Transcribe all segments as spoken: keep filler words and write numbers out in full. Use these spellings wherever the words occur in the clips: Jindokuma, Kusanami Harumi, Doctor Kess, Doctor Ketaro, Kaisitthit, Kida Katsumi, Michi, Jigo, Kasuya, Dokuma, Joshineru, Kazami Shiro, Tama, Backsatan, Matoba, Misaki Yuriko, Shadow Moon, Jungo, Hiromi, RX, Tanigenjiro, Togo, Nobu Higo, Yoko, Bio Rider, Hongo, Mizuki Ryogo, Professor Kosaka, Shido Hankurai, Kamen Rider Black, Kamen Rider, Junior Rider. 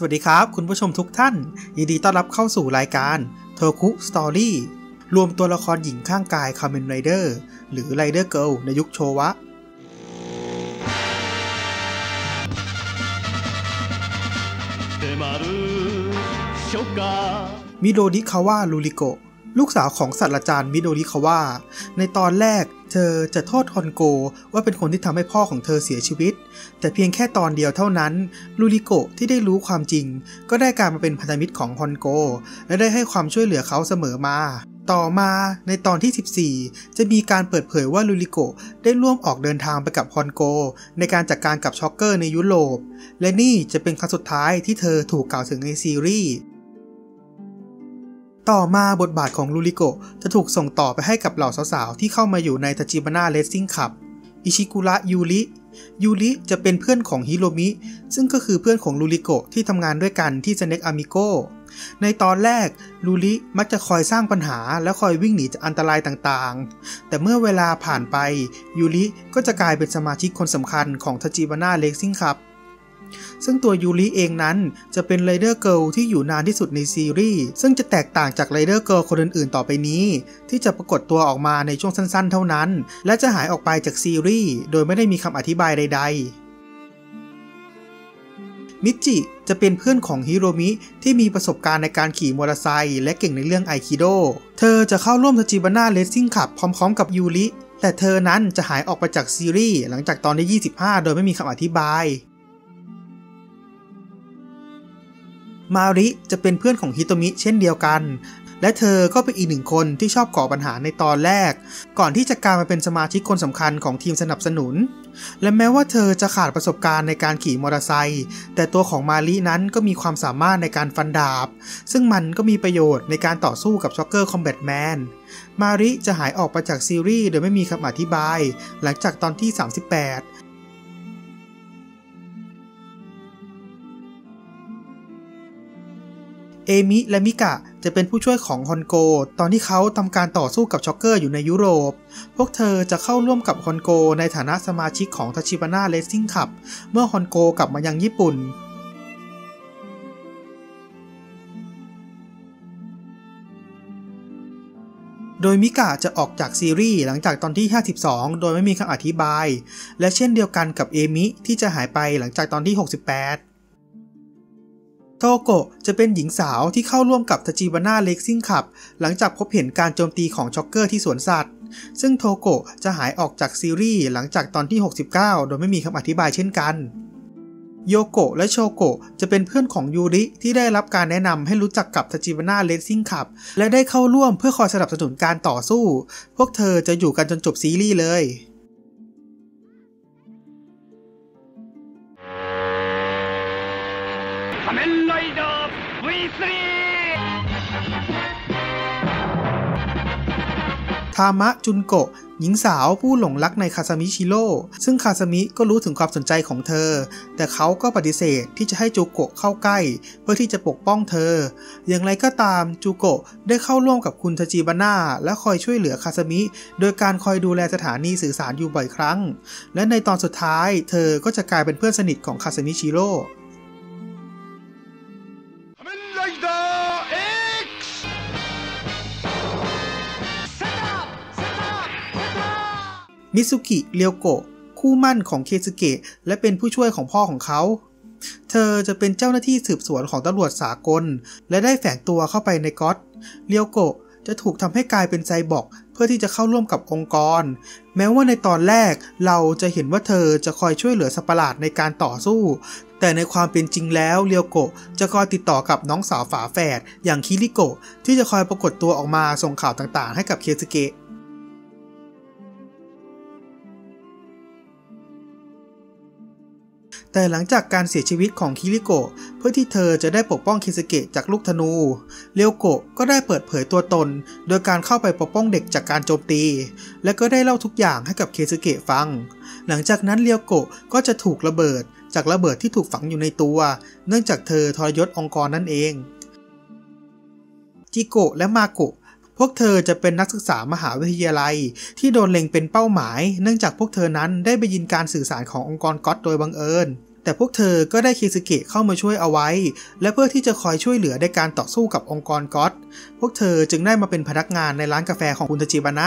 สวัสดีครับคุณผู้ชมทุกท่านยินดีต้อนรับเข้าสู่รายการ Toku Story รวมตัวละครหญิงข้างกาย Kamen Rider หรือ Rider Girl ในยุคโชวะมิโดริคาวะรูริโกะลูกสาวของศาสตราจารย์มิโดริคาวะในตอนแรกเธอจะโทษฮอนโกว่าเป็นคนที่ทำให้พ่อของเธอเสียชีวิตแต่เพียงแค่ตอนเดียวเท่านั้นรูริโกะที่ได้รู้ความจริงก็ได้กลายมาเป็นพันธมิตรของฮอนโกและได้ให้ความช่วยเหลือเขาเสมอมาต่อมาในตอนที่สิบสี่จะมีการเปิดเผยว่ารูริโกะได้ร่วมออกเดินทางไปกับฮอนโกในการจัด การกับช็อกเกอร์ในยุโรปและนี่จะเป็นครั้งสุดท้ายที่เธอถูกกล่าวถึงในซีรีส์ต่อมาบทบาทของรูริโกะจะถูกส่งต่อไปให้กับเหล่าสาวๆที่เข้ามาอยู่ในทาจิบานะเรซซิ่งคลับอิชิกุระยูริยูริจะเป็นเพื่อนของฮิโรมิซึ่งก็คือเพื่อนของรูริโกะที่ทำงานด้วยกันที่เซเนกอามิโกในตอนแรกรูริมักจะคอยสร้างปัญหาและคอยวิ่งหนีจากอันตรายต่างๆแต่เมื่อเวลาผ่านไปยูริก็จะกลายเป็นสมาชิกคนสำคัญของทาจิบานะเรซซิ่งคลับซึ่งตัวยูริเองนั้นจะเป็นไรเดอร์เกิร์ลที่อยู่นานที่สุดในซีรีส์ซึ่งจะแตกต่างจากไรเดอร์เกิร์ลคนอื่นๆต่อไปนี้ที่จะปรากฏตัวออกมาในช่วงสั้นๆเท่านั้นและจะหายออกไปจากซีรีส์โดยไม่ได้มีคำอธิบายใดๆมิจิจะเป็นเพื่อนของฮิโรมิที่มีประสบการณ์ในการขี่มอเตอร์ไซค์และเก่งในเรื่องไอคิโดเธอจะเข้าร่วมทาจิบานะเรซซิ่งคลับพร้อมๆกับยูริแต่เธอนั้นจะหายออกไปจากซีรีส์หลังจากตอนที่ยี่สิบห้าโดยไม่มีคำอธิบายมาริจะเป็นเพื่อนของฮิโตมิเช่นเดียวกันและเธอก็เป็นอีกหนึ่งคนที่ชอบก่อปัญหาในตอนแรกก่อนที่จะกลายมาเป็นสมาชิกคนสำคัญของทีมสนับสนุนและแม้ว่าเธอจะขาดประสบการณ์ในการขี่มอเตอร์ไซค์แต่ตัวของมารินั้นก็มีความสามารถในการฟันดาบซึ่งมันก็มีประโยชน์ในการต่อสู้กับช็อกเกอร์คอมแบทแมนมาริจะหายออกไปจากซีรีส์โดยไม่มีคำอธิบายหลังจากตอนที่สามสิบแปดเอมิและมิกะจะเป็นผู้ช่วยของฮอนโกตอนที่เขาทำการต่อสู้กับช็อกเกอร์อยู่ในยุโรปพวกเธอจะเข้าร่วมกับฮอนโกในฐานะสมาชิกของทาจิบานะเรซซิ่งคลับเมื่อฮอนโกกลับมายังญี่ปุ่นโดยมิกะจะออกจากซีรีส์หลังจากตอนที่ห้าสิบสองโดยไม่มีคำอธิบายและเช่นเดียวกันกับเอมิที่จะหายไปหลังจากตอนที่หกสิบแปดโตโกะจะเป็นหญิงสาวที่เข้าร่วมกับทาจิบานะเรซซิ่งคลับหลังจากพบเห็นการโจมตีของช็อกเกอร์ที่สวนสัตว์ซึ่งโตโกะจะหายออกจากซีรีส์หลังจากตอนที่หกสิบเก้าโดยไม่มีคำอธิบายเช่นกันโยโกะและโชโกะจะเป็นเพื่อนของยูริที่ได้รับการแนะนำให้รู้จักกับทาจิบานะเรซซิ่งคลับและได้เข้าร่วมเพื่อคอยสนับสนุนการต่อสู้พวกเธอจะอยู่กันจนจบซีรีส์เลยKamen Rider วี สาม ทามะจุนโกะหญิงสาวผู้หลงรักในคาซามิชิโร่ซึ่งคาซามิก็รู้ถึงความสนใจของเธอแต่เขาก็ปฏิเสธที่จะให้จูโกะเข้าใกล้เพื่อที่จะปกป้องเธออย่างไรก็ตามจูโกะได้เข้าร่วมกับคุณทาจิบานะและคอยช่วยเหลือคาซามิโดยการคอยดูแลสถานีสื่อสารอยู่บ่อยครั้งและในตอนสุดท้ายเธอก็จะกลายเป็นเพื่อนสนิทของคาซามิชิโร่มิซุกิ เรียวโกะคู่มั่นของเคซุเกะและเป็นผู้ช่วยของพ่อของเขาเธอจะเป็นเจ้าหน้าที่สืบสวนของตำรวจสากลและได้แฝงตัวเข้าไปในก็อตเรียวโกะจะถูกทำให้กลายเป็นไซบอร์กเพื่อที่จะเข้าร่วมกับองค์กรแม้ว่าในตอนแรกเราจะเห็นว่าเธอจะคอยช่วยเหลือสัตว์ประหลาดในการต่อสู้แต่ในความเป็นจริงแล้วเรียวโกะจะคอยติดต่อกับน้องสาวฝาแฝดอย่างคิริโกะที่จะคอยปรากฏตัวออกมาส่งข่าวต่างๆให้กับเคซุเกะแต่หลังจากการเสียชีวิตของคิริโกะเพื่อที่เธอจะได้ปกป้องเคซุเกะจากลูกธนูเรียวโกะก็ได้เปิดเผยตัวตนโดยการเข้าไปปกป้องเด็กจากการโจมตีและก็ได้เล่าทุกอย่างให้กับเคซุเกะฟังหลังจากนั้นเรียวโกะก็จะถูกระเบิดจากระเบิดที่ถูกฝังอยู่ในตัวเนื่องจากเธอทรยศองค์กรนั่นเองจิโกะและมาโกะพวกเธอจะเป็นนักศึกษามหาวิทยาลัยที่โดนเล็งเป็นเป้าหมายเนื่องจากพวกเธอนั้นได้ไปยินการสื่อสารขององค์กรก็อตโดยบังเอิญ แต่พวกเธอก็ได้คิซึเกะเข้ามาช่วยเอาไว้และเพื่อที่จะคอยช่วยเหลือในการต่อสู้กับองค์กรก็อดพวกเธอจึงได้มาเป็นพนักงานในร้านกาแฟของคุณทาจิบะน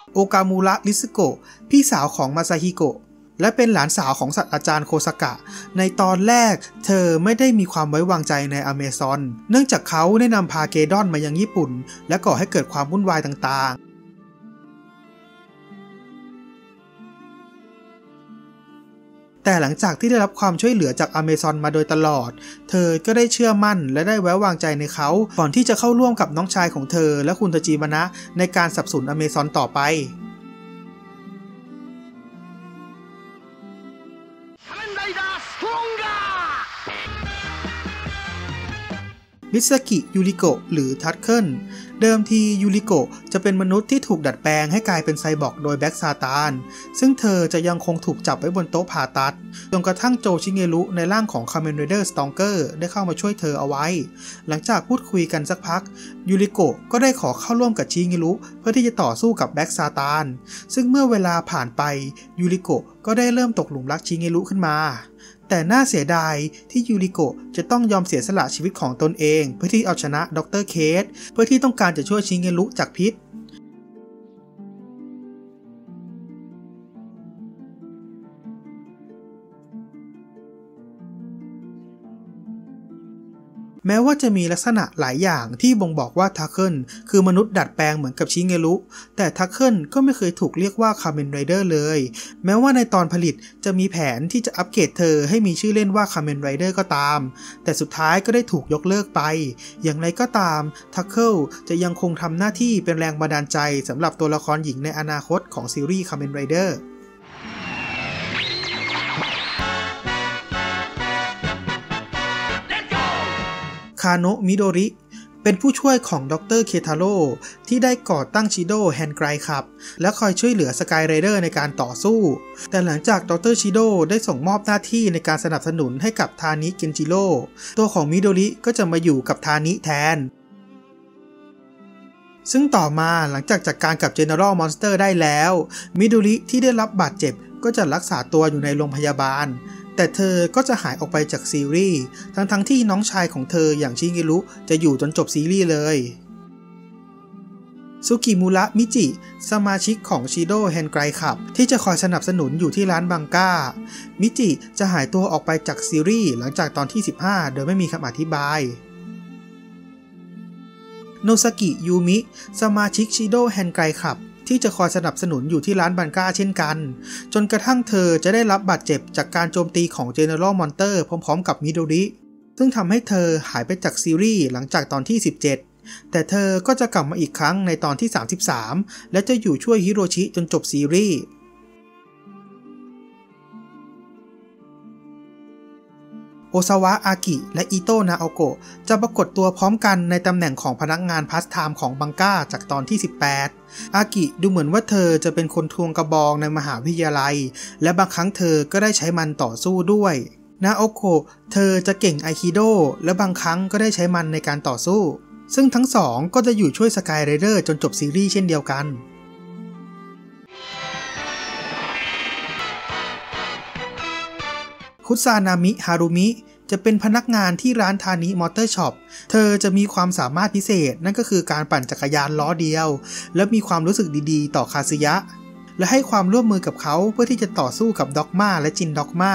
ะโอกามูระริซุโกะพี่สาวของมาซาฮิโกะและเป็นหลานสาวของศาสตราจารย์โคซากะในตอนแรกเธอไม่ได้มีความไว้วางใจในอเมซอนเนื่องจากเขาได้นำพาเกดอนมายังญี่ปุ่นและก่อให้เกิดความวุ่นวายต่างๆแต่หลังจากที่ได้รับความช่วยเหลือจากอเมซอนมาโดยตลอดเธอก็ได้เชื่อมั่นและได้ไว้วางใจในเขาก่อนที่จะเข้าร่วมกับน้องชายของเธอและคุณทาจิบะนะในการสนับสนุนอเมซอนต่อไปมิซากิยูริโกะหรือทัตเคิลเดิมทียูริโกะจะเป็นมนุษย์ที่ถูกดัดแปลงให้กลายเป็นไซบอร์กโดยแบ็กซาตานซึ่งเธอจะยังคงถูกจับไว้บนโต๊ะผ่าตัดจนกระทั่งโจชิเงรุในร่างของ Kamen Rider Stalker ได้เข้ามาช่วยเธอเอาไว้หลังจากพูดคุยกันสักพักยูริโกะก็ได้ขอเข้าร่วมกับชิเงรุเพื่อที่จะต่อสู้กับแบ็กซาตานซึ่งเมื่อเวลาผ่านไปยูริโกะก็ได้เริ่มตกหลุมรักชิเงรุขึ้นมาแต่น่าเสียดายที่ยูริโกะจะต้องยอมเสียสละชีวิตของตนเองเพื่อที่เอาชนะด็อกเตอร์เคสเพื่อที่ต้องการจะช่วยชิเงรุจากพิษแม้ว่าจะมีลักษณะหลายอย่างที่บ่งบอกว่าทักเกิลคือมนุษย์ดัดแปลงเหมือนกับชิเงรุแต่ทักเกิลก็ไม่เคยถูกเรียกว่าคาเมนไรเดอร์เลยแม้ว่าในตอนผลิตจะมีแผนที่จะอัปเกรดเธอให้มีชื่อเล่นว่าคาเมนไรเดอร์ก็ตามแต่สุดท้ายก็ได้ถูกยกเลิกไปอย่างไรก็ตามทักเกิลจะยังคงทำหน้าที่เป็นแรงบันดาลใจสำหรับตัวละครหญิงในอนาคตของซีรีส์คาเมนไรเดอร์คาโนะมิโดริเป็นผู้ช่วยของด็อกเตอร์เคทาโร่ที่ได้ก่อตั้งชิโดแฮนไกรครับและคอยช่วยเหลือสกายไรเดอร์ในการต่อสู้แต่หลังจากด็อกเตอร์ชิโดได้ส่งมอบหน้าที่ในการสนับสนุนให้กับทานิเกนจิโร่ตัวของมิโดริก็จะมาอยู่กับทานิแทนซึ่งต่อมาหลังจากจัด การกับเจเนอเรลมอนสเตอร์ได้แล้วมิโดริที่ได้รับบาดเจ็บก็จะรักษาตัวอยู่ในโรงพยาบาลแต่เธอก็จะหายออกไปจากซีรีส์ทั้งทั้งที่น้องชายของเธออย่างชิเงรุจะอยู่จนจบซีรีส์เลยซุกิมุระมิจิสมาชิกของชิโดแฮนไกรคับที่จะคอยสนับสนุนอยู่ที่ร้านบังก้ามิจิจะหายตัวออกไปจากซีรีส์หลังจากตอนที่สิบห้าโดยไม่มีคำอธิบายโนซากิยูมิสมาชิกชิโดแฮนไกรคับที่จะคอยสนับสนุนอยู่ที่ร้านบังก้าเช่นกันจนกระทั่งเธอจะได้รับบาดเจ็บจากการโจมตีของ General Monster พร้อมๆกับมิโดริซึ่งทำให้เธอหายไปจากซีรีส์หลังจากตอนที่สิบเจ็ดแต่เธอก็จะกลับมาอีกครั้งในตอนที่สามสิบสามและจะอยู่ช่วยฮิโรชิจนจบซีรีส์โอซาวะอากิและอิโตะนาโอโกะจะปรากฏตัวพร้อมกันในตำแหน่งของพนักงานพาร์ทไทม์ของบังก้าจากตอนที่สิบแปดอากิดูเหมือนว่าเธอจะเป็นคนทวงกระบองในมหาวิทยาลัยและบางครั้งเธอก็ได้ใช้มันต่อสู้ด้วยนาโอโกะเธอจะเก่งไอคิโดและบางครั้งก็ได้ใช้มันในการต่อสู้ซึ่งทั้งสองก็จะอยู่ช่วยสกายไรเดอร์จนจบซีรีส์เช่นเดียวกันคุซานามิฮารุมิจะเป็นพนักงานที่ร้านทานิมอเตอร์ช็อปเธอจะมีความสามารถพิเศษนั่นก็คือการปั่นจักรยานล้อเดียวและมีความรู้สึกดีๆต่อคาซึยะและให้ความร่วมมือกับเขาเพื่อที่จะต่อสู้กับด็อกม่าและจินด็อกม่า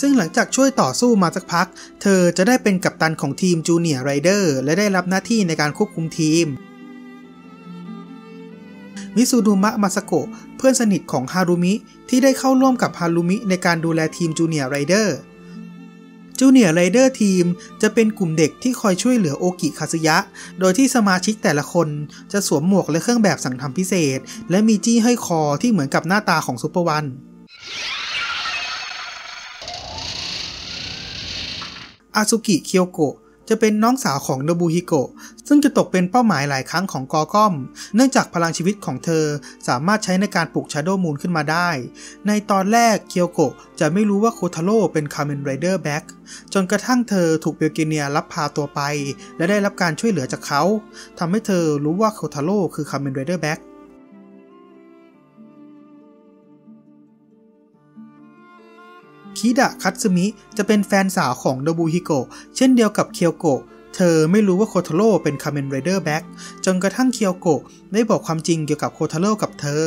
ซึ่งหลังจากช่วยต่อสู้มาสักพักเธอจะได้เป็นกัปตันของทีมจูเนียร์ไรเดอร์และได้รับหน้าที่ในการควบคุมทีมมิซูดุมะมาซาโกะเพื่อนสนิทของฮารุมิที่ได้เข้าร่วมกับฮารุมิในการดูแลทีมจูเนียร์ไรเดอร์จูเนียร์ไรเดอร์ทีมจะเป็นกลุ่มเด็กที่คอยช่วยเหลือโอกิคาซึยะโดยที่สมาชิกแต่ละคนจะสวมหมวกและเครื่องแบบสั่งทำพิเศษและมีจี้ห้อยคอที่เหมือนกับหน้าตาของซุปเปอร์วันอาซุกิเคียวโกะ จะเป็นน้องสาวของโนบุฮิโกะซึ่งจะตกเป็นเป้าหมายหลายครั้งของกอก้อมเนื่องจากพลังชีวิตของเธอสามารถใช้ในการปลุกชาโดว์มูนขึ้นมาได้ในตอนแรกเคียวโกะจะไม่รู้ว่าโคทาโร่เป็นคาเมนไรเดอร์แบล็คจนกระทั่งเธอถูกเบลเกเนียรับพาตัวไปและได้รับการช่วยเหลือจากเขาทำให้เธอรู้ว่าโคทาโร่คือคาเมนไรเดอร์แบล็คคิดะคัตสึมิจะเป็นแฟนสาวของโนบุฮิโกะเช่นเดียวกับเคียวโกะเธอไม่รู้ว่าโคทาโร่เป็นคาเมนไรเดอร์แบล็คจนกระทั่งเคียวโกะได้บอกความจริงเกี่ยวกับโคทาโร่กับเธอ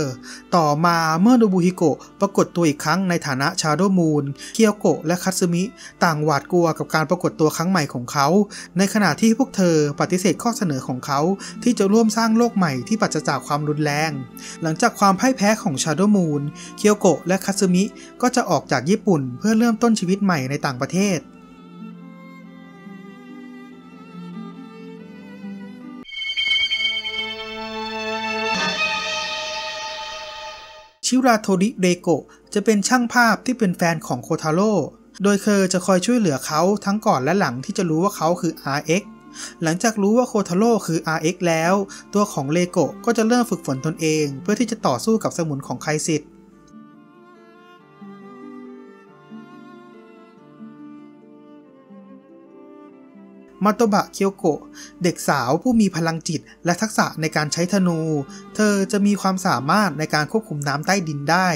ต่อมาเมื่อโนบุฮิโกะปรากฏตัวอีกครั้งในฐานะชาโดว์มูนเคียวโกะและคัตสึมิต่างหวาดกลัวกับการปรากฏตัวครั้งใหม่ของเขาในขณะที่พวกเธอปฏิเสธข้อเสนอของเขาที่จะร่วมสร้างโลกใหม่ที่ปราศจากความรุนแรงหลังจากความพ่ายแพ้ของชาโดว์มูนเคียวโกะและคัตสึมิก็จะออกจากญี่ปุ่นเพื่อเริ่มต้นชีวิตใหม่ในต่างประเทศชิราโทริเรโกะจะเป็นช่างภาพที่เป็นแฟนของโคทาโร่โดยเธอจะคอยช่วยเหลือเขาทั้งก่อนและหลังที่จะรู้ว่าเขาคือ อาร์ เอ็กซ์ หลังจากรู้ว่าโคทาโร่คือ อาร์ เอ็กซ์ แล้วตัวของเรโกะก็จะเริ่มฝึกฝนตนเองเพื่อที่จะต่อสู้กับสมุนของไคสิทธิ์มาโตบะเคียวโกะเด็กสาวผู้มีพลังจิตและทักษะในการใช้ธนูเธอจะมีความสามารถในการควบคุมน้ำใต้ดินได้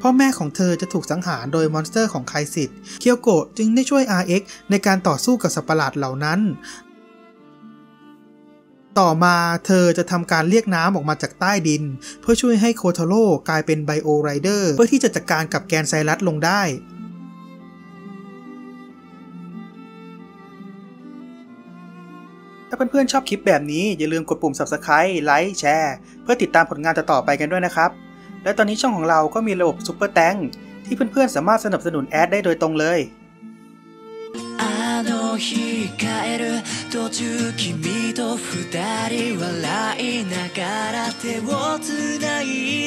พ่อแม่ของเธอจะถูกสังหารโดยมอนสเตอร์ของไคสิทธิ์เคียวโกะจึงได้ช่วย อาร์ เอ็กซ์ ในการต่อสู้กับสัตว์ประหลาดเหล่านั้นต่อมาเธอจะทำการเรียกน้ำออกมาจากใต้ดินเพื่อช่วยให้โคทาโร่กลายเป็นไบโอไรเดอร์เพื่อที่จะจัดการกับแกนไซรัสลงได้ถ้าเพื่อนๆชอบคลิปแบบนี้อย่าลืมกดปุ่ม ซับสไครบ์ ไลค์แชร์เพื่อติดตามผลงานต่อๆไปกันด้วยนะครับและตอนนี้ช่องของเราก็มีระบบ Super Thanks ที่เพื่อนๆสามารถสนับสนุนแอดได้โดยตรงเลย